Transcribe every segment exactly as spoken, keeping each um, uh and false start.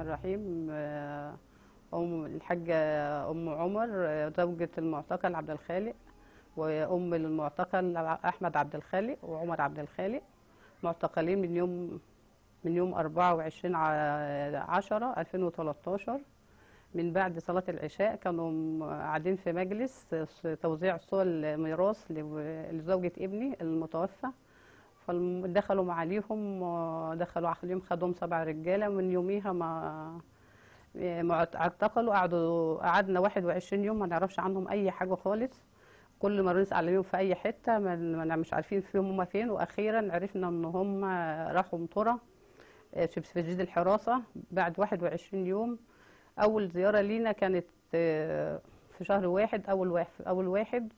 الرحمن الرحيم. أم الحجة أم عمر زوجة المعتقل عبدالخالق، وأم المعتقل أحمد عبدالخالق وعمر عبدالخالق، معتقلين من يوم من يوم أربعة وعشرين عشرة ألفين وثلاثة عشر. من بعد صلاة العشاء كانوا قاعدين في مجلس توزيع صور الميراث لزوجة ابني المتوفى، فدخلوا معاليهم دخلوا عليهم خدهم سبع رجالة. من يوميها ما اعتقلوا، قعدوا قعدنا واحد وعشرين يوم ما نعرفش عنهم أي حاجة خالص. كل ما نسأل عليهم في أي حتة ما مش عارفين فيهم هما فين. وأخيرا عرفنا إن هم راحوا طره في تسجيل الحراسة بعد واحد وعشرين يوم. أول زيارة لينا كانت في شهر واحد أول واحد أول واحد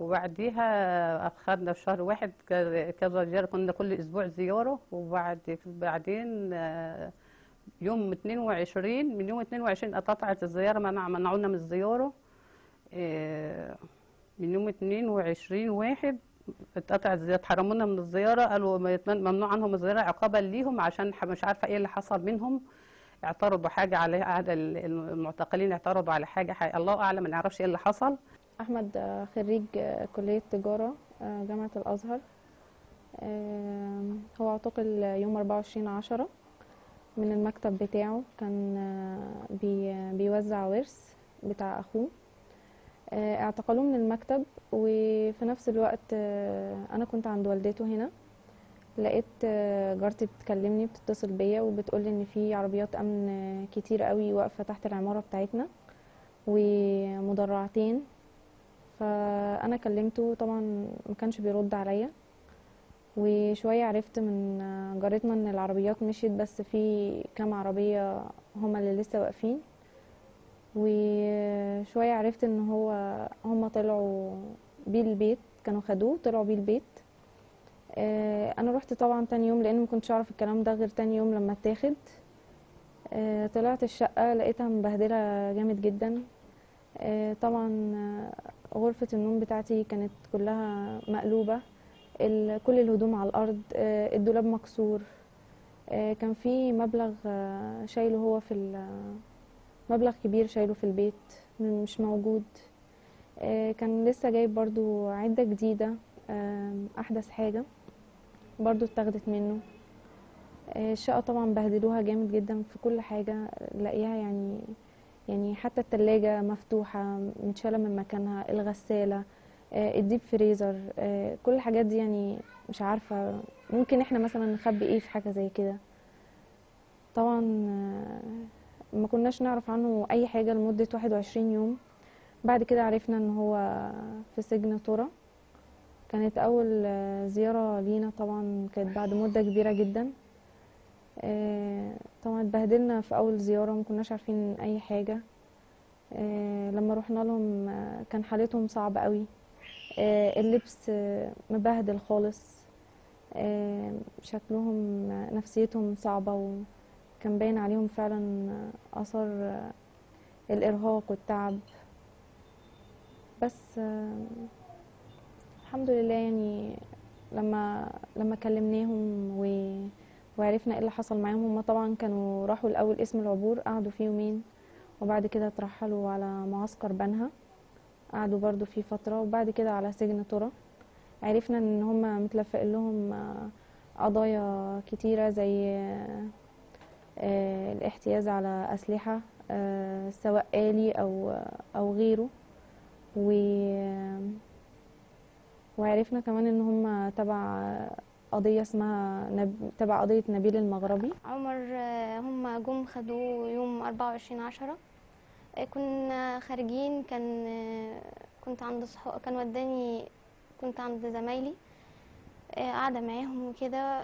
وبعديها أخذنا في شهر واحد كذا زيارة، كنا كل أسبوع زيارة. وبعد بعدين يوم اتنين وعشرين من يوم اتنين وعشرين اتقطعت الزيارة، منعونا من الزيارة. من يوم اتنين وعشرين واحد اتقطعت الزيارة، حرمونا من الزيارة، قالوا ممنوع عنهم الزيارة عقابا ليهم عشان مش عارفة إيه اللي حصل منهم. اعترضوا حاجة على المعتقلين، اعترضوا على حاجة حي... الله أعلم، ما نعرفش إيه اللي حصل. أحمد خريج كلية تجارة جامعة الأزهر، هو اعتقل يوم أربعة وعشرين عشرة من المكتب بتاعه، كان بي... بيوزع ورث بتاع أخوه. اعتقلوه من المكتب، وفي نفس الوقت أنا كنت عند والدته هنا، لقيت جارتي بتكلمني بتتصل بيا وبتقولي ان في عربيات امن كتير قوي واقفه تحت العماره بتاعتنا ومدرعتين. فانا كلمته، طبعا ما كانش بيرد عليا، وشويه عرفت من جارتنا ان العربيات مشيت، بس في كام عربيه هما اللي لسه واقفين. وشويه عرفت ان هو هما طلعوا بيه البيت، كانوا خدوه طلعوا بيه البيت. انا رحت طبعا تاني يوم لان ما كنتش اعرف الكلام ده غير تاني يوم لما اتاخد. طلعت الشقه لقيتها مبهدله جامد جدا. طبعا غرفه النوم بتاعتي كانت كلها مقلوبه، كل الهدوم على الارض، الدولاب مكسور، كان في مبلغ شايله هو في مبلغ كبير شايله في البيت مش موجود. كان لسه جايب برضو عده جديده احدث حاجه برضو اتاخدت منه. الشقه طبعا بهدلوها جامد جدا في كل حاجه لاقيها، يعني يعني حتى التلاجة مفتوحه متشاله من مكانها، الغساله، الديب فريزر، كل الحاجات دي يعني مش عارفه ممكن احنا مثلا نخبي ايه في حاجه زي كده. طبعا ما كناش نعرف عنه اي حاجه لمده واحد وعشرين يوم. بعد كده عرفنا ان هو في سجن طره. كانت أول زيارة لينا، طبعا كانت بعد مدة كبيرة جدا. طبعا اتبهدلنا في أول زيارة، مكناش عارفين أي حاجة. لما روحنا لهم كان حالتهم صعبة قوي، اللبس مبهدل خالص، شكلهم نفسيتهم صعبة، وكان باين عليهم فعلا أثر الإرهاق والتعب. بس الحمد لله يعني لما لما كلمناهم و... وعرفنا ايه اللي حصل معاهم. هم طبعا كانوا راحوا الاول اسم العبور، قعدوا فيه يومين، وبعد كده اترحلوا على معسكر بنها، قعدوا برضو فيه فتره، وبعد كده على سجن طره. عرفنا ان هم متلفق لهم قضايا كتيره زي الاحتياز على اسلحه سواء آلي او او غيره، و وعرفنا كمان ان هم تبع قضيه اسمها نب... تبع قضيه نبيل المغربي. عمر هم جم خدوه يوم أربعة وعشرين عشرة، كنا خارجين، كان كنت عند صحو... كان وداني كنت عند زمايلي قاعده معاهم وكده،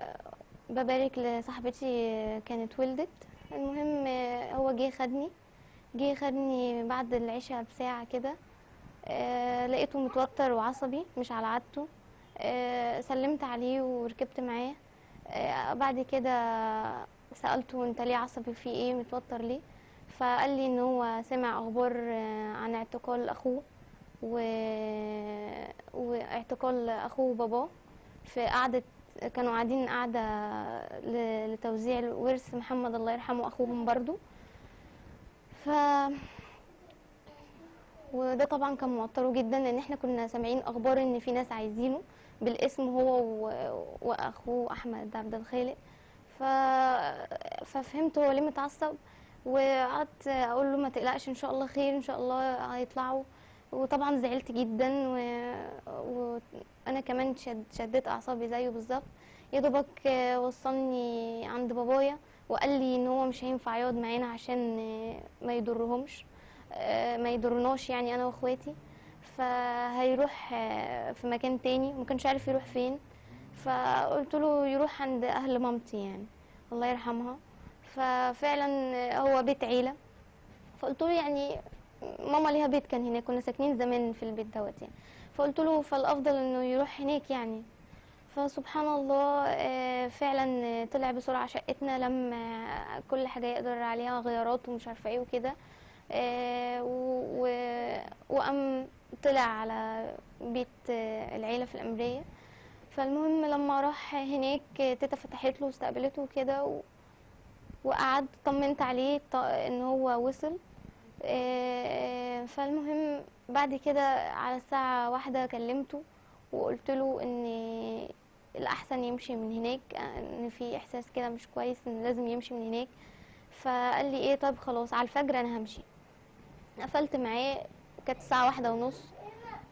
ببارك لصاحبتي كانت ولدت. المهم هو جه خدني جه خدني بعد العشاء بساعه كده، آه لقيته متوتر وعصبي مش على عادته. آه سلمت عليه وركبت معاه. آه بعد كده سألته انت ليه عصبي، في ايه، متوتر ليه؟ فقال لي ان هو سمع اخبار آه عن اعتقال اخوه و... واعتقال اخوه وباباه في قعدة كانوا قاعدين قاعده لتوزيع الورث، محمد الله يرحمه اخوهم برضو. ف وده طبعا كان موتره جدا، لان احنا كنا سامعين اخبار ان في ناس عايزينه بالاسم هو و... واخوه احمد عبدالخالق. ف... ففهمت هو ليه متعصب، وقعدت اقول له ما تقلقش ان شاء الله خير، ان شاء الله هيطلعوا. وطبعا زعلت جدا، وانا و... كمان شد... شدت اعصابي زيه بالظبط. يا دوبك وصلني عند بابايا وقال لي ان هو مش هينفع يقعد معانا عشان ما يضرهمش ما يضرناش يعني انا واخواتي، فهيروح في مكان تاني. ما كانش عارف يروح فين، فقلت له يروح عند اهل مامتي يعني الله يرحمها. ففعلا هو بيت عيله، فقلت له يعني ماما ليها بيت كان هناك، كنا ساكنين زمان في البيت دوت يعني. فقلت له فالافضل انه يروح هناك يعني. فسبحان الله فعلا طلع بسرعه شقتنا، لما كل حاجه يقدر عليها، غيارات ومش عارفه ايه وكده. وقام طلع على بيت العيله في الامريه. فالمهم لما راح هناك تيتا فتحت له واستقبلته وكده، وقعد طمنت عليه ان هو وصل. فالمهم بعد كده على الساعه واحدة كلمته وقلت له ان الاحسن يمشي من هناك، ان في احساس كده مش كويس ان لازم يمشي من هناك. فقال لي ايه طب خلاص على الفجر انا همشي. قفلت معاه، كانت الساعه واحدة ونص،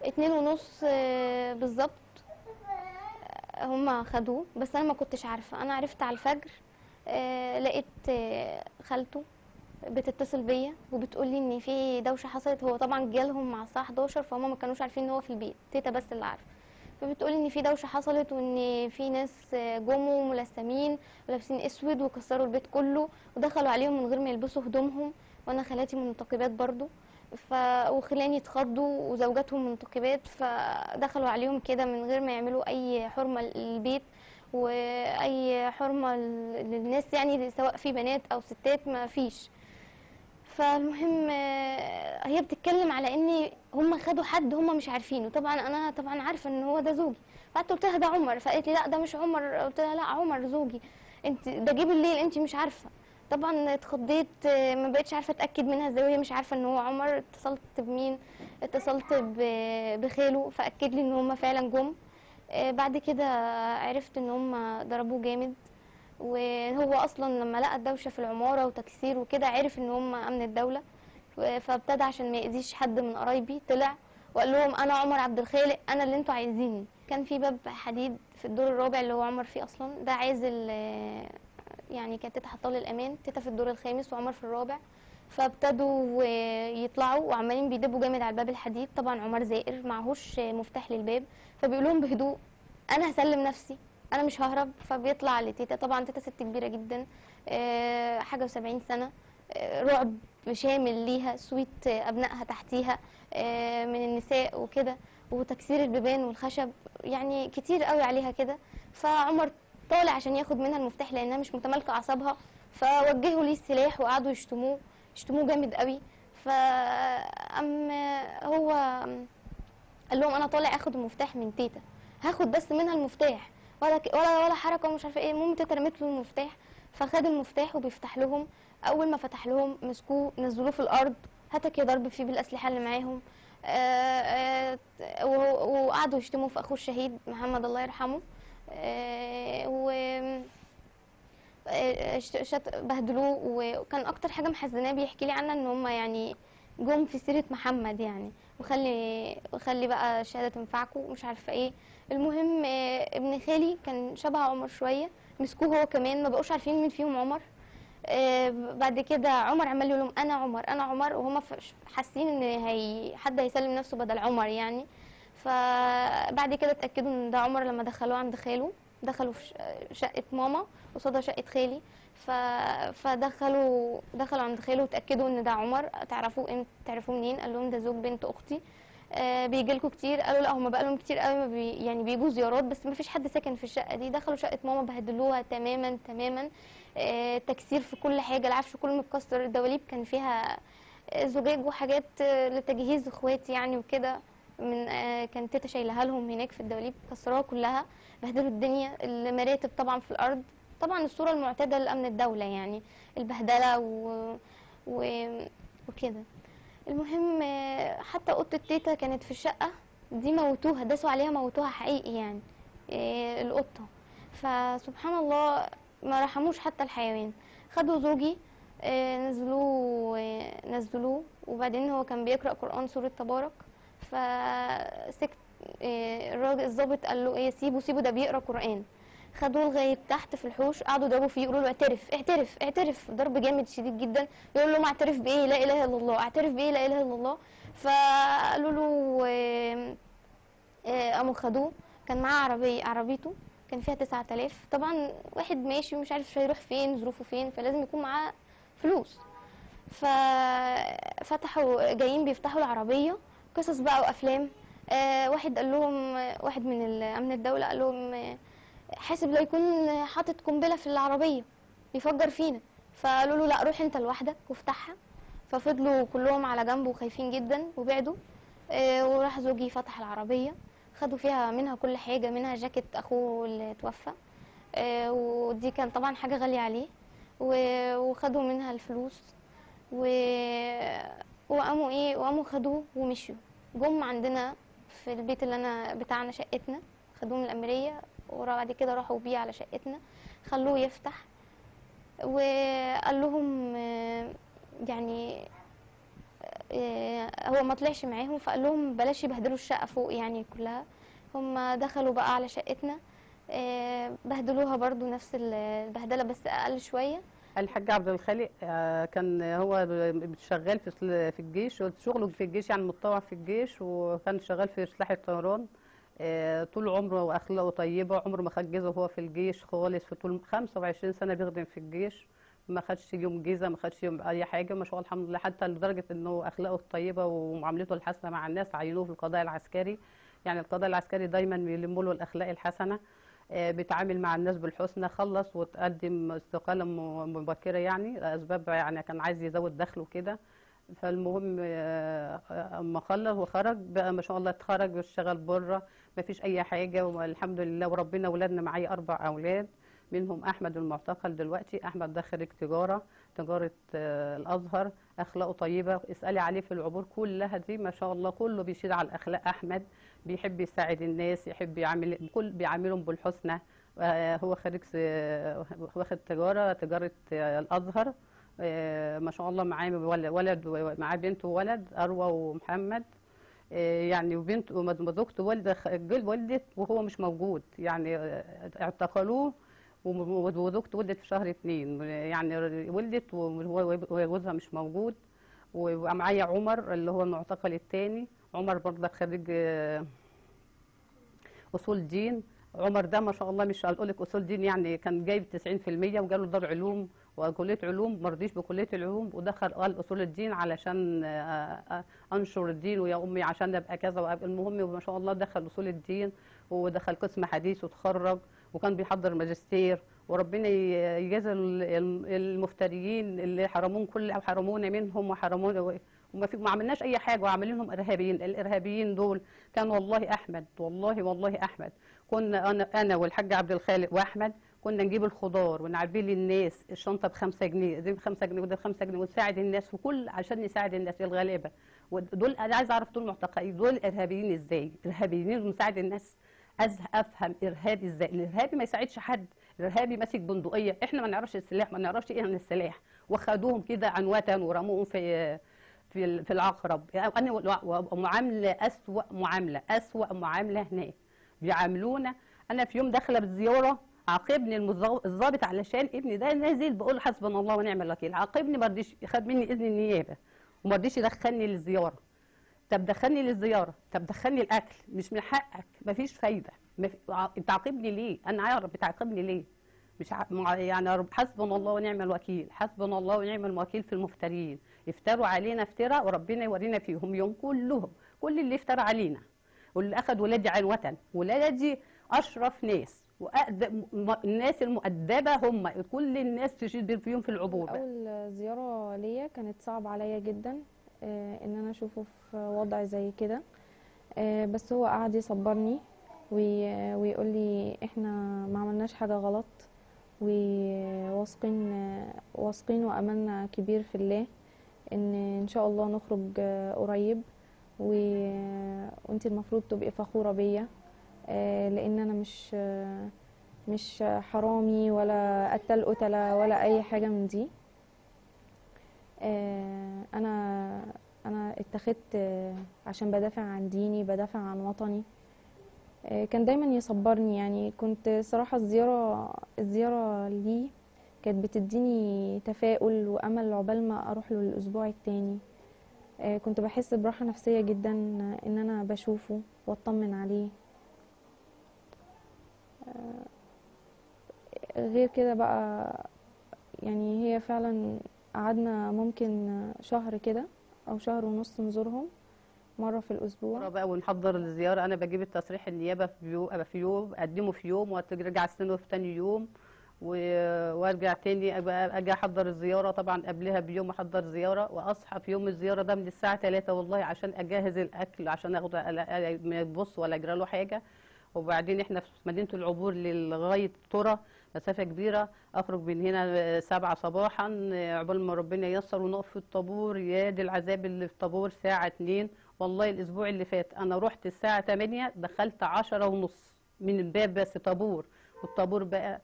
اتنين ونص بالظبط هما خدوه، بس انا ما كنتش عارفه. انا عرفت على الفجر، لقيت خالته بتتصل بيا وبتقول لي ان في دوشه حصلت. هو طبعا جالهم مع الساعه حداشر، فهم ما كانوش عارفين ان هو في البيت، تيتا بس اللي عارفه. فبتقول لي ان في دوشه حصلت، وان في ناس جموا ملثمين ولابسين اسود وكسروا البيت كله ودخلوا عليهم من غير ما يلبسوا هدومهم، وانا خالاتي منتقبات برضو، ف وخلاني اتخضوا وزوجاتهم منتقبات، فدخلوا عليهم كده من غير ما يعملوا اي حرمه للبيت واي حرمه للناس يعني، سواء في بنات او ستات ما فيش. فالمهم هي بتتكلم على ان هم خدوا حد هم مش عارفينه، طبعا انا طبعا عارفه ان هو ده زوجي. بعد قلت لها ده عمر، فقالت لي لا ده مش عمر. قلت لها لا عمر زوجي انت، ده جه بالليل انت مش عارفه. طبعا اتخضيت، ما بقتش عارفه اتاكد منها ازاي وهي مش عارفه ان هو عمر. اتصلت بمين؟ اتصلت بخاله فاكد لي ان هم فعلا جم. بعد كده عرفت ان هم ضربوه جامد، وهو اصلا لما لقى الدوشه في العماره وتكسير وكده عرف ان هم امن الدوله، فابتدى عشان ما ياذيش حد من قرايبي طلع وقال لهم انا عمر عبدالخالق، انا اللي انتوا عايزيني. كان في باب حديد في الدور الرابع اللي هو عمر فيه اصلا، ده عازل يعني، كانت تيتا حطاه للامان، تيتا في الدور الخامس وعمر في الرابع. فابتدوا يطلعوا وعمالين بيدبوا جامد على الباب الحديد. طبعا عمر زائر معهوش مفتاح للباب، فبيقول لهم بهدوء انا هسلم نفسي، انا مش ههرب. فبيطلع لتيتا، طبعا تيتا ست كبيره جدا، أه حاجه وسبعين سنه، أه رعب شامل ليها، سويت ابنائها تحتيها أه من النساء وكده، وتكسير البيبان والخشب يعني كتير قوي عليها كده. فعمر طالع عشان ياخد منها المفتاح لانها مش متمالكه اعصابها، فوجهوا ليه السلاح وقعدوا يشتموه يشتموه جامد قوي. فأم هو قال لهم انا طالع اخد المفتاح من تيتا، هاخد بس منها المفتاح، ولا ولا ولا حركه ومش عارفه ايه. المهم تيتا رمت له المفتاح، فخد المفتاح وبيفتح لهم. اول ما فتح لهم مسكوه نزلوه في الارض، هتك ضرب فيه بالاسلحه اللي معاهم، وقعدوا يشتموا في اخوه الشهيد محمد الله يرحمه، و بهدلوه. وكان اكتر حاجه محزناه بيحكي لي عنها ان هم يعني جم في سيره محمد يعني، وخلي وخلي بقى الشهاده تنفعكم ومش عارفه ايه. المهم ابن خالي كان شبه عمر شويه، مسكوه هو كمان، ما بقوش عارفين مين فيهم عمر. بعد كده عمر عمال يقول لهم انا عمر انا عمر، وهم حاسين ان هي حد هيسلم نفسه بدل عمر يعني. فبعد كده اتاكدوا ان ده عمر لما دخلوه عند خاله، دخلوا في شقه ماما قصادها شقه خالي، ف... فدخلوا دخلوا عند خاله وتاكدوا ان ده عمر. تعرفوه امتى؟ تعرفوه منين؟ قال لهم ده زوج بنت اختي، آه بيجي لكم كتير؟ قالوا لا هم بقى لهم كتير قوي بي... يعني بيجوا زيارات بس ما فيش حد ساكن في الشقه دي. دخلوا شقه ماما بهدلوها تماما تماما، آه تكسير في كل حاجه، العفش كله متكسر، الدواليب كان فيها زجاج وحاجات لتجهيز اخواتي يعني وكده، من كانت تيتا شايلها لهم هناك في الدواليب، كسراها كلها، بهدلوا الدنيا، المراتب طبعا في الارض، طبعا الصوره المعتاده لامن الدوله يعني البهدله و... و... وكده. المهم حتى اوضه التيتا كانت في الشقه دي موتوها، داسوا عليها موتوها حقيقي يعني القطه، فسبحان الله ما رحموش حتى الحيوان. خدوا زوجي نزلوه نزلوه وبعدين هو كان بيقرأ قرآن سورة تبارك، فسكت الراجل الضابط قال له ايه سيبه سيبه ده بيقرأ قرآن. خدوه لغايه تحت في الحوش قعدوا يضربوا فيه، يقولوا له اعترف اعترف اعترف، ضرب جامد شديد جدا، يقول لهم اعترف بايه لا اله الا الله، اعترف بايه لا اله الا الله. فقالوا له قاموا خدوه، كان معاه عربيه، عربيته كان فيها تسعة آلاف، طبعا واحد ماشي ومش عارف هيروح فين ظروفه فين، فلازم يكون معاه فلوس. ففتحوا جايين بيفتحوا العربيه قصص بقى وافلام. آه واحد قال لهم، واحد من امن الدوله قال لهم حاسب لا يكون حاطط قنبله في العربيه بيفجر فينا، فقالوا له لا روح انت لوحدك وافتحها. ففضلوا كلهم على جنبه وخايفين جدا وبعدوا. آه وراح زوجي فتح العربيه، خدوا فيها منها كل حاجه، منها جاكيت اخوه اللي توفى، آه ودي كان طبعا حاجه غاليه عليه، وخدوا منها الفلوس و... وقاموا ايه وقاموا خدوه ومشوا. جم عندنا في البيت اللي انا بتاعنا شقتنا، خدوه من الاميريه وبعد كده راحوا بيه على شقتنا، خلوه يفتح وقال لهم يعني هو ما طلعش معاهم، فقال لهم بلاش يبهدلوا الشقه فوق يعني كلها. هم دخلوا بقى على شقتنا بهدلوها برضو نفس البهدله بس اقل شويه. الحاج عبدالخالق كان هو شغال في في الجيش، شغله في الجيش يعني متطوع في الجيش، وكان شغال في سلاح الطيران طول عمره، واخلاقه طيبه، عمره ما خد جيزه وهو في الجيش خالص، في طول خمسة وعشرين سنه بيخدم في الجيش ما خدش يوم جيزه ما خدش يوم اي حاجه، ما شاء الله الحمد لله، حتى لدرجه انه اخلاقه الطيبه ومعاملته الحسنه مع الناس عينوه في القضاء العسكري، يعني القضاء العسكري دايما بيلموا له الاخلاق الحسنه، بيتعامل مع الناس بالحسنى. خلص وتقدم استقاله مبكره يعني اسباب يعني كان عايز يزود دخله كده. فالمهم اما خلص وخرج بقى ما شاء الله اتخرج واشتغل بره ما فيش اي حاجه والحمد لله. وربنا اولادنا معايا اربع اولاد، منهم احمد المعتقل دلوقتي، احمد ده خريج تجاره تجاره الازهر، اخلاقه طيبه، اسالي عليه في العبور كلها دي ما شاء الله كله بيشير على الاخلاق. احمد بيحب يساعد الناس، يحب يعمل كل بيعاملهم بالحسنى. هو خريج واخد تجاره تجاره الازهر ما شاء الله، معاه ولد ومعاه بنت وولد اروى ومحمد يعني، وبنت وزوجته والده ولدت وهو مش موجود يعني اعتقلوه، وزوجته ولدت في شهر اتنين يعني ولدت وجوزها مش موجود. ومعايا عمر اللي هو المعتقل الثاني، عمر برضه خريج اصول الدين. عمر ده ما شاء الله مش هقول لك اصول دين يعني كان جايب تسعين في المية وجاله دار علوم وكليه علوم، ما رضيش بكليه العلوم ودخل قال اصول الدين علشان انشر الدين ويا امي عشان ابقى كذا وابقى. المهم ما شاء الله دخل اصول الدين ودخل قسم حديث وتخرج وكان بيحضر ماجستير. وربنا يجازي المفتريين اللي حرمون كل او حرمونا منهم وحرمونا وما ما عملناش اي حاجه وعاملينهم ارهابيين. الارهابيين دول كان والله احمد والله والله احمد كنا انا انا والحاج عبدالخالق واحمد كنا نجيب الخضار ونعبيه للناس، الشنطه بخمسة جنيه دي بخمسة جنيه وده بخمسة جنيه ونساعد الناس وكل عشان نساعد الناس الغلابه. ودول انا عايز اعرف دول معتقلين دول ارهابيين ازاي؟ ارهابيين ونساعد الناس؟ ازهق افهم ارهابي ازاي؟ الارهابي ما يساعدش حد، الارهابي ماسك بندقيه، احنا ما نعرفش السلاح ما نعرفش ايه عن السلاح، وخدوهم كده عنوه ورموهم في في في العقرب. انا معامله اسوأ معامله اسوأ معامله هناك بيعاملونا. انا في يوم داخله بالزياره عاقبني الضابط علشان ابني ده نازل، بقول حسبنا الله ونعم الوكيل، عاقبني ما رضيش خد مني اذن النيابه وما رضيش يدخلني للزياره. طب دخلني للزياره، طب دخلني الاكل، مش من حقك، مفيش فايده، مف... تعاقبني ليه؟ انا عارف بتعاقبني ليه؟ مش ع... يعني حسبنا الله ونعم الوكيل، حسبنا الله ونعم الوكيل في المفترين، افتروا علينا افتراء وربنا يورينا فيهم يوم كلهم، كل اللي افترى علينا، واللي اخذ ولادي عنوة، ولادي اشرف ناس وأقدم الناس المؤدبه هم، كل الناس تشيد فيهم في العبور. اول زياره ليا كانت صعبه عليا جدا ان انا اشوفه في وضع زي كده، بس هو قعد يصبرني ويقول لي احنا ما عملناش حاجه غلط، وواثقين واثقين واملنا كبير في الله ان ان شاء الله نخرج قريب، وانت المفروض تبقي فخوره بيا لان انا مش مش حرامي ولا قتل قتله ولا اي حاجه من دي. انا انا اتخذت عشان بدافع عن ديني، بدافع عن وطني. كان دايما يصبرني، يعني كنت صراحه الزياره الزياره ليه كانت بتديني تفاؤل وامل عقبال ما اروح له الاسبوع التاني. كنت بحس براحه نفسيه جدا ان انا بشوفه واطمن عليه. غير كده بقى يعني هي فعلا قعدنا ممكن شهر كده او شهر ونص نزورهم مره في الاسبوع. مره بقى ونحضر الزياره، انا بجيب التصريح النيابه في يوم، اقدمه في يوم وارجع استنده في تاني يوم، وارجع تاني اجي احضر الزياره. طبعا قبلها بيوم احضر زياره، واصحى في يوم الزياره ده من الساعه ثلاثة والله عشان اجهز الاكل، عشان اخد ما يبص ولا يجرى له حاجه. وبعدين احنا في مدينه العبور لغايه طره مسافه كبيره، اخرج من هنا سبعة صباحا عقبال ما ربنا ييسر ونقف في الطابور. يا دي العذاب اللي في الطابور ساعه اتنين. والله الاسبوع اللي فات انا رحت الساعه ثمانية دخلت عشرة ونص من الباب بس طابور، والطابور بقى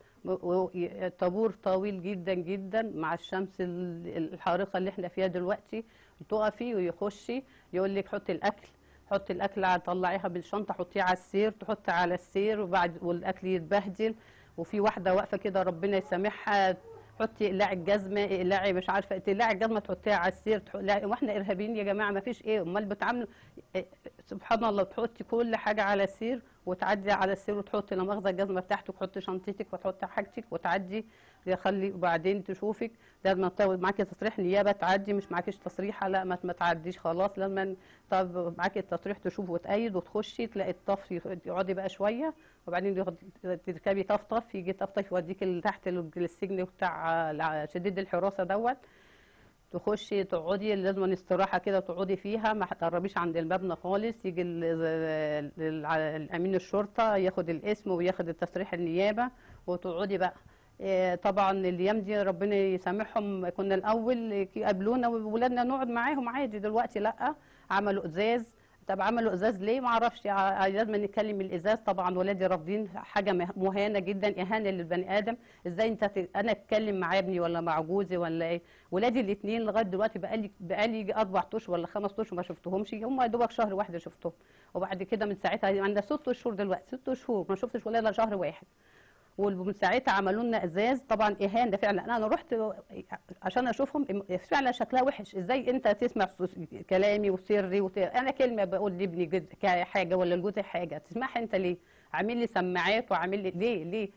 طابور طويل جدا جدا مع الشمس الحارقه اللي احنا فيها دلوقتي. تقفي ويخشي يقول لك حطي الاكل، حطي الاكل طلعيها بالشنطه، حطيها على السير، تحطي على السير، وبعد والاكل يتبهدل. وفي واحده واقفه كده ربنا يسامحها، حطي اقلعي الجزمه، اقلعي مش عارفه تقلعي الجزمه تحطيها على السير. واحنا ارهابيين يا جماعه ما فيش ايه، امال بتعاملوا سبحان الله. تحطي كل حاجه على السير وتعدي على السير وتحطي لا مؤاخذه الجزمه بتاعتك، وتحطي شنطتك وتحطي حاجتك وتعدي يخلي. وبعدين تشوفك لازم معاكي تصريح نيابه تعدي، مش معاكيش تصريحه لا ما تعديش خلاص. لما طب معاكي التصريح تشوف وتأيد وتخشي، تلاقي الطف يقعدي بقى شويه، وبعدين تركبي طفطف يجي طفطف يوديك تحت السجن بتاع شديد الحراسه دوت. تخشي تقعدي لازم استراحه كده تقعدي فيها، ما تقربيش عند المبنى خالص. يجي الامين الشرطه ياخد الاسم وياخد التصريح النيابه وتقعدي بقى. طبعا الايام دي ربنا يسامحهم، كنا الاول قابلونا وولادنا نقعد معاهم عادي، دلوقتي لا عملوا ازاز. طب عملوا ازاز ليه؟ ما اعرفش، لازم نتكلم الازاز. طبعا ولادي رافضين، حاجه مهانه جدا، اهانه للبني ادم. ازاي انت ت... انا اتكلم مع ابني ولا مع جوزي ولا ايه؟ ولادي الاثنين لغايه دلوقتي بقالي بقالي اربع اشهر ولا خمس اشهر ما شفتهمش، هم يا دوبك شهر واحد شفتهم، وبعد كده من ساعتها عندنا ست اشهر دلوقتي، ست شهور ما شفتش ولا الا شهر واحد. ومن ساعتها عملوا لنا ازاز. طبعا اهانه فعلا، انا رحت عشان اشوفهم فعلا شكلها وحش. ازاي انت تسمع كلامي وسري وت... انا كلمه بقول لابني حاجه ولا لجوزي حاجه تسمعها انت ليه؟ عامل لي سماعات وعامل لي ليه ليه؟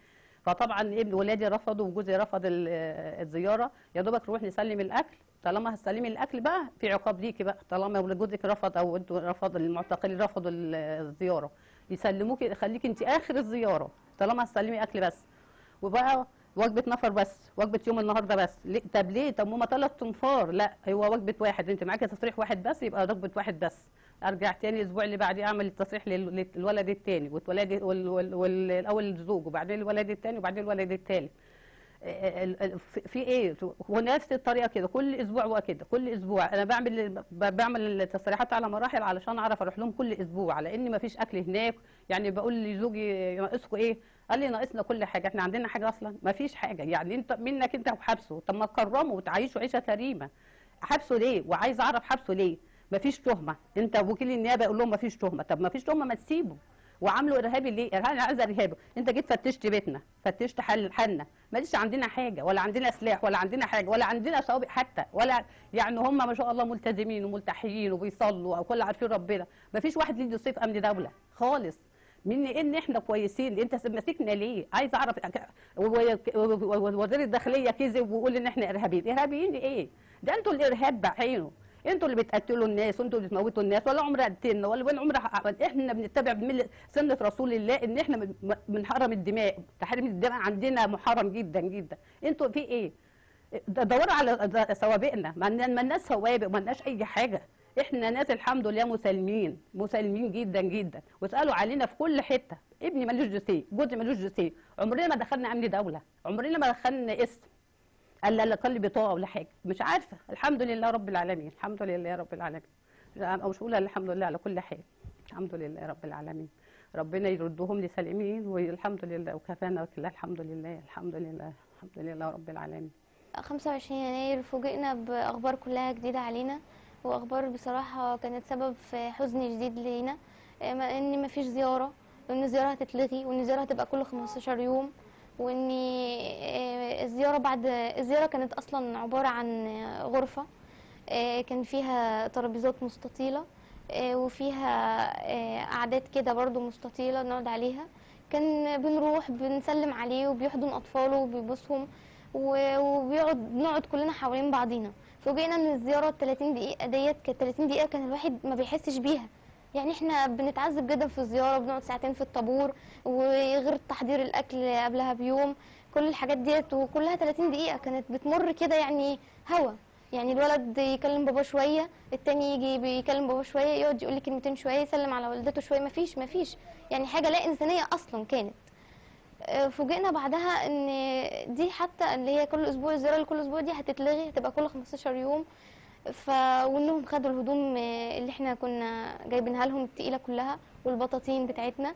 فطبعا ابن ولادي رفضوا وجوزي رفض الزياره. يا دوبك روح نسلم الاكل، طالما هتسلمي الاكل بقى في عقاب ليكي بقى، طالما جوزك رفض او انتوا رفض المعتقلين رفضوا الزياره يسلموكي يخليكي انت اخر الزياره، طالما هتسلمي اكل بس وبقى وجبه نفر بس، وجبه يوم النهارده بس. ليه؟ طب ليه؟ طب هما ثلاث تنفار، لا هو وجبه واحد، انت معاكي تصريح واحد بس يبقى وجبه واحد بس. ارجع تاني الاسبوع اللي بعديه اعمل التصريح للولد الثاني والولد الاول زوج، وبعدين الولد الثاني وبعدين الولد الثالث. في ايه؟ ونفس الطريقه كده كل اسبوع وكده كل اسبوع. انا بعمل بعمل التصريحات على مراحل علشان اعرف اروح لهم كل اسبوع، على ان ما فيش اكل هناك. يعني بقول لزوجي ناقصكم ايه؟ قال لي ناقصنا كل حاجه، احنا عندنا حاجه اصلا ما فيش حاجه. يعني انت منك انت وحبسه، طب ما تكرمه وتعيشه عيشه كريمه. حبسه ليه؟ وعايز اعرف حبسه ليه؟ ما فيش تهمه، انت وكيل النيابه يقول لهم ما فيش تهمه، طب ما فيش تهمه ما تسيبه. وعامله ارهابي ليه؟ انا عايزه ارهابي، انت جيت فتشت بيتنا، فتشت حل حالنا، ماليش عندنا حاجه ولا عندنا سلاح ولا عندنا حاجه ولا عندنا سوابق حتى، ولا يعني هم ما شاء الله ملتزمين وملتحيين وبيصلوا وكل عارفين ربنا، مفيش واحد ليه يصيب امن دوله خالص. من ان احنا كويسين، انت ماسكنا ليه؟ عايزه اعرف. وزير الداخليه كذب ويقول ان احنا ارهابيين، ارهابيين ايه؟ ده انتوا الارهاب بعينه، انتوا اللي بتقتلوا الناس وانتوا اللي بتموتوا الناس، ولا عمر قتلنا ولا ولا عمر احنا بنتبع سنه رسول الله ان احنا بنحرم الدماء، تحريم الدماء عندنا محرم جدا جدا، انتوا في ايه؟ دوروا على سوابقنا، ما لناش سوابق ما لناش اي حاجه، احنا ناس الحمد لله مسالمين مسالمين جدا جدا، واسالوا علينا في كل حته. ابني ملوش جنسيه، جوزي ملوش جنسيه، عمرنا ما دخلنا امن دوله، عمرنا ما دخلنا اسم الا لا كان لي بطاقه ولا حاجه، مش عارفه. الحمد لله رب العالمين، الحمد لله رب العالمين، او مش هقول الحمد لله على كل حاجه، الحمد لله رب العالمين، ربنا يردهم لي سالمين والحمد لله، وكفانا وكلها الحمد لله الحمد لله الحمد لله رب العالمين. خمسة وعشرين يناير فوجئنا باخبار كلها جديده علينا، واخبار بصراحه كانت سبب في حزن جديد لينا، ان مفيش زياره، وان الزياره هتتلغي، وان الزياره هتبقى كل خمستاشر يوم، وان الزياره بعد الزياره كانت اصلا عباره عن غرفه كان فيها ترابيزات مستطيله وفيها قعدات كده برضو مستطيله نقعد عليها، كان بنروح بنسلم عليه وبيحضن اطفاله وبيبوسهم وبيقعد نقعد كلنا حوالين بعضينا. فوجئنا ان الزياره التلاتين دقيقه ديت كانت تلاتين دقيقه كان الواحد ما بيحسش بيها، يعني احنا بنتعذب جدا في الزياره، بنقعد ساعتين في الطابور، وغير تحضير الاكل قبلها بيوم، كل الحاجات ديت وكلها تلاتين دقيقه كانت بتمر كده يعني هوا، يعني الولد يكلم بابا شويه، التاني يجي بيكلم بابا شويه، يقعد يقول لي كلمتين شويه، يسلم على والدته شويه، مفيش مفيش يعني حاجه لا انسانيه اصلا كانت. فوجئنا بعدها ان دي حتى اللي هي كل اسبوع الزياره اللي كل اسبوع دي هتتلغي، هتبقى كل خمستاشر يوم، ف وانهم خدوا الهدوم اللي احنا كنا جايبينها لهم التقيله كلها والبطاطين بتاعتنا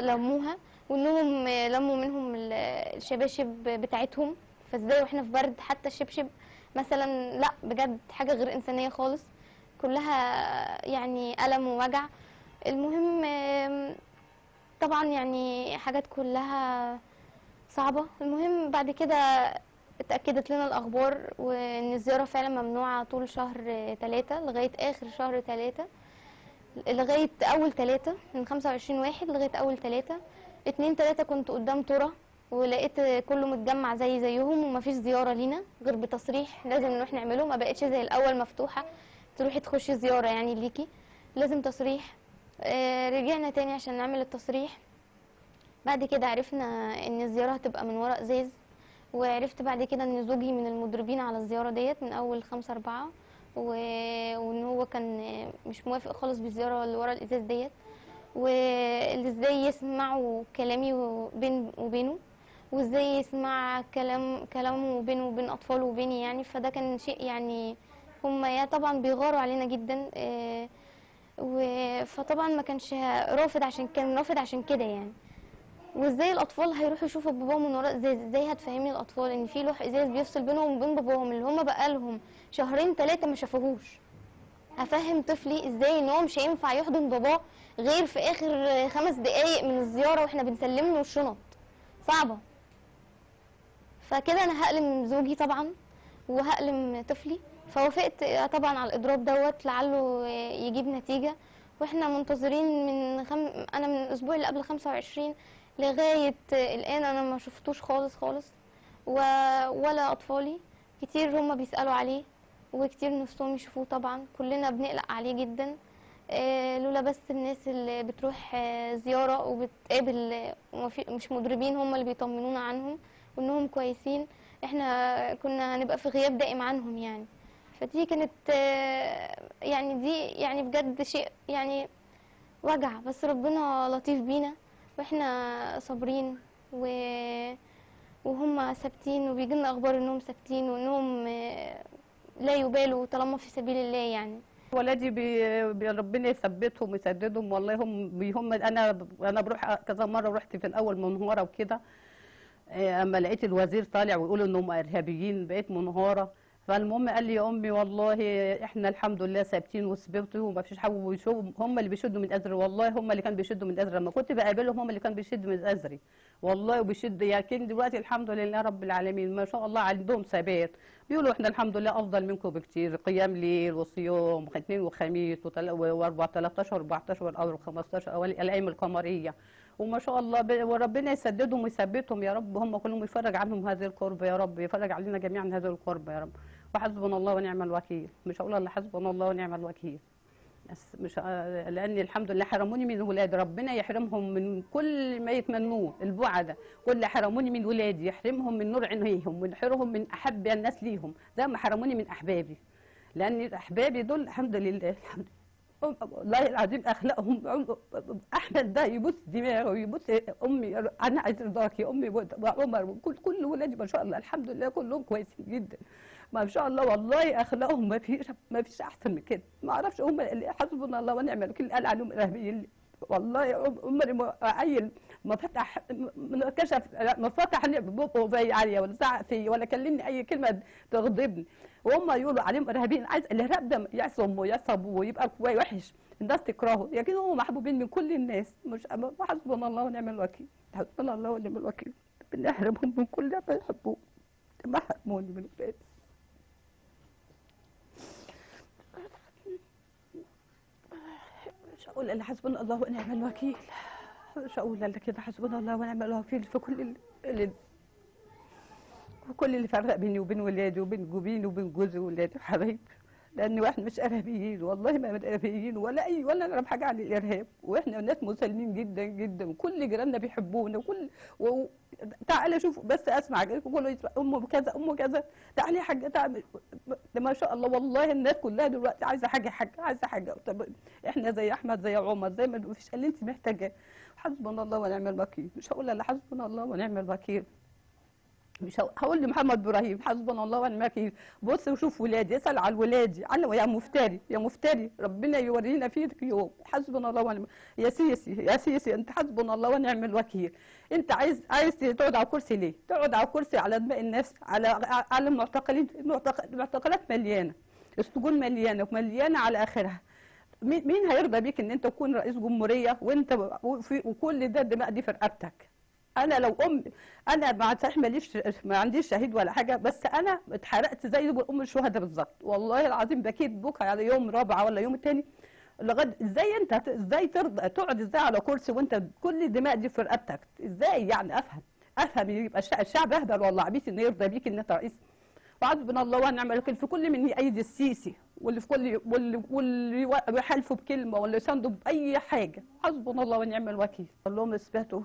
لموها، وانهم لموا منهم الشباشب بتاعتهم، فازاي واحنا في برد حتى الشبشب مثلا، لا بجد حاجه غير انسانيه خالص، كلها يعني الم ووجع. المهم طبعا يعني حاجات كلها صعبه. المهم بعد كده اتاكدت لنا الاخبار وان الزياره فعلا ممنوعه طول شهر تلاتة لغايه اخر شهر تلاتة، لغايه اول تلاتة، من خمسة وعشرين واحد لغايه اول تلاتة. اتنين تلاتة كنت قدام طره ولقيت كله متجمع زي زيهم، ومفيش زياره لينا غير بتصريح لازم نروح نعمله، ما بقتش زي الاول مفتوحه تروحي تخشي زياره يعني ليكي، لازم تصريح. رجعنا تاني عشان نعمل التصريح. بعد كده عرفنا ان الزياره هتبقى من وراء ازاز، وعرفت بعد كده ان زوجي من المدربين على الزياره ديت من اول خمسة أربعة، وان هو كان مش موافق خالص بالزياره اللي وراء الازاز ديت، واللي ازاي يسمعوا كلامي وبين وبينه، وازاي يسمع كلام كلامه وبينه وبين اطفاله وبيني يعني. فده كان شيء يعني هم يا طبعا بيغاروا علينا جدا، فطبعا ما كانش رافض عشان كان رافض عشان كده يعني. وازاي الاطفال هيروحوا يشوفوا باباهم من ورا ازاز؟ ازاي هتفهمي الاطفال ان في لوح ازاز بيفصل بينهم وبين باباهم اللي هم بقالهم شهرين ثلاثه ما شافوهوش؟ هفهم طفلي ازاي ان هو مش هينفع يحضن باباه غير في اخر خمس دقائق من الزياره واحنا بنسلم له الشنط؟ صعبه. فكده انا هألم زوجي طبعا وهألم طفلي، فوافقت طبعا على الاضراب دوت لعله يجيب نتيجه. واحنا منتظرين من خم... انا من الاسبوع اللي قبل خمسة وعشرين لغايه الان انا ما شفتوش خالص خالص، و... ولا اطفالي كتير هم بيسالوا عليه وكتير نفسهم يشوفوه، طبعا كلنا بنقلق عليه جدا لولا بس الناس اللي بتروح زياره وبتقابل مش مدربين هم اللي بيطمنونا عنهم وانهم كويسين، احنا كنا هنبقى في غياب دائم عنهم يعني. فدي كانت يعني دي يعني بجد شيء يعني وجع، بس ربنا لطيف بينا واحنا صابرين و... وهم ثابتين، وبيجي لنا اخبار انهم ثابتين وانهم لا يبالوا طالما في سبيل الله يعني. ولادي بي ربنا يثبتهم ويسددهم والله. هم هم انا انا بروح كذا مره، رحت في الاول منهاره وكده، اما لقيت الوزير طالع ويقول انهم ارهابيين بقيت منهاره. فالمهم قال لي يا امي والله احنا الحمد لله ثابتين وثبتوا وما فيش حاجه، هم اللي بيشدوا من ازري والله، هم اللي كانوا بيشدوا من ازري، لما كنت بقابلهم هم اللي كانوا بيشدوا من ازري والله وبيشد. لكن دلوقتي الحمد لله رب العالمين ما شاء الله عندهم ثبات، بيقولوا احنا الحمد لله افضل منكم بكتير، قيام ليل وصيام اثنين وخميس وتلاتاشر واربعتاشر واربعتاشر او خمستاشر او الايام القمريه، وما شاء الله وربنا يسددهم ويثبتهم يا رب، هم كلهم يفرج عنهم هذه الكربة يا رب، يفرج علينا جميعا هذه الكربة يا رب. وحسبنا الله ونعم الوكيل، مش هقول الا حسبنا الله ونعم الوكيل بس، مش لان الحمد لله حرموني من ولادي، ربنا يحرمهم من كل ما يتمنوه البعدة، كل حرموني من ولادي يحرمهم من نور عينيهم ويحرمهم من احب الناس ليهم زي ما حرموني من احبابي. لأن أحبابي دول الحمد لله الحمد والله العظيم أخلاقهم أحمد ده يبص دماغه ويبص أمي، أنا عايز رضاك يا أمي وعمر وكل كل ولادي ما شاء الله الحمد لله كلهم كويسين جدا ما شاء الله والله أخلاقهم ما فيش ما فيش أحسن من كده، ما أعرفش هم اللي حسبنا الله ونعم الوكيل اللي قال عليهم إرهابيين والله عمري ما عيل ما فتح ما كشف ما فتح بقه زي عليا ولا زعق فيا ولا كلمني أي كلمة تغضبني وهم يقولوا عليهم ارهابيين، عايز الارهاب ده يعصم ويصب ويبقى كويس وحش الناس تكرهه، لكن هم محبوبين من كل الناس مش حسبنا الله ونعم الوكيل، حسبنا الله ونعم الوكيل، بنحرمهم من كل ما يحبوه، ما حرموني من اولادي. مش هقول الا حسبنا الله ونعم الوكيل، مش هقول الا كده حسبنا الله ونعم الوكيل في كل اللي وكل اللي فرق بيني وبين ولادي وبين جوبين وبين جوزي وولادي وحبايبي، لان واحنا مش ارهابيين والله ما ارهابيين ولا اي ولا نعرف حاجه عن الارهاب، واحنا ناس مسالمين جدا جدا وكل جيراننا بيحبونا وكل و... تعالى شوف بس اسمع كله امه كذا امه كذا تعالي يا حاجه تعالي ما شاء الله والله الناس كلها دلوقتي عايزه حاجه حاجه عايزه حاجه، طب احنا زي احمد زي عمر زي ما فيش اللي انت محتاجاه، حسبنا الله ونعم الوكيل، مش هقول الا حسبنا الله ونعم الوكيل. مش هقول لمحمد ابراهيم حسبنا الله ونعم الوكيل، بص وشوف ولادي اسال على ولادي على يا مفتري يا مفتري ربنا يورينا فيك يوم، حسبنا الله ونعم يا سيسي يا سيسي انت حسبنا الله ونعم الوكيل، انت عايز عايز تقعد على كرسي ليه؟ تقعد على كرسي على دماء الناس على على المعتقلين، المعتقلات مليانه السجون مليانه ومليانه على اخرها، مين هيرضى بيك ان انت تكون رئيس جمهوريه وانت وكل ده الدماء دي في رقبتك؟ أنا لو أم أنا مع صحيح ماليش ما عنديش شهيد ولا حاجة، بس أنا اتحرقت زي أم الشهداء بالظبط، والله العظيم بكيت بكى على يوم رابعة ولا يوم التاني لغاية إزاي أنت إزاي ترضى تقعد إزاي على كرسي وأنت كل الدماء دي في رقبتك، إزاي يعني أفهم أفهم يبقى الشعب أهبل والله عبيط إنه يرضى بيك إن أنت رئيس، وحسبنا الله ونعم الوكيل في كل من يأيد السيسي واللي في كل واللي واللي يحالفه بكلمه واللي يسانده باي حاجه، حسبنا الله ونعم الوكيل. اللهم اثبتوا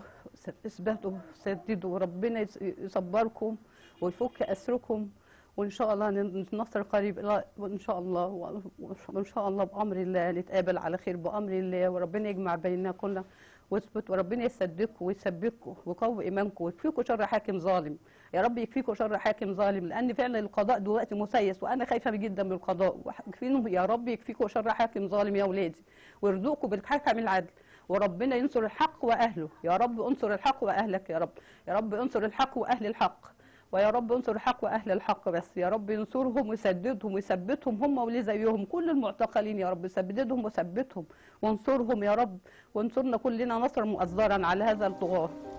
اثبتوا سددوا ربنا يصبركم ويفك اسركم وان شاء الله ننتصر قريب ان شاء الله، وان شاء الله بامر الله نتقابل على خير بامر الله، وربنا يجمع بيننا كلنا واثبت وربنا يصدقكم ويثبتكم ويقوي ايمانكم ويكفيكم شر حاكم ظالم، يا رب يكفيكم شر حاكم ظالم، لان فعلا القضاء دلوقتي مسيس وانا خايفه جدا من القضاء، وكفينه يا رب يكفيكم شر حاكم ظالم يا اولادي ويرزقكم بالحكم العدل، وربنا ينصر الحق واهله، يا رب انصر الحق واهلك يا رب، يا رب انصر الحق واهل الحق، ويا رب انصر الحق واهل الحق بس، يا رب ينصرهم ويسددهم ويثبتهم هم واللي زيهم كل المعتقلين يا رب سددهم وثبتهم وانصرهم يا رب وانصرنا كلنا نصرا مؤزرا على هذا الطغاة.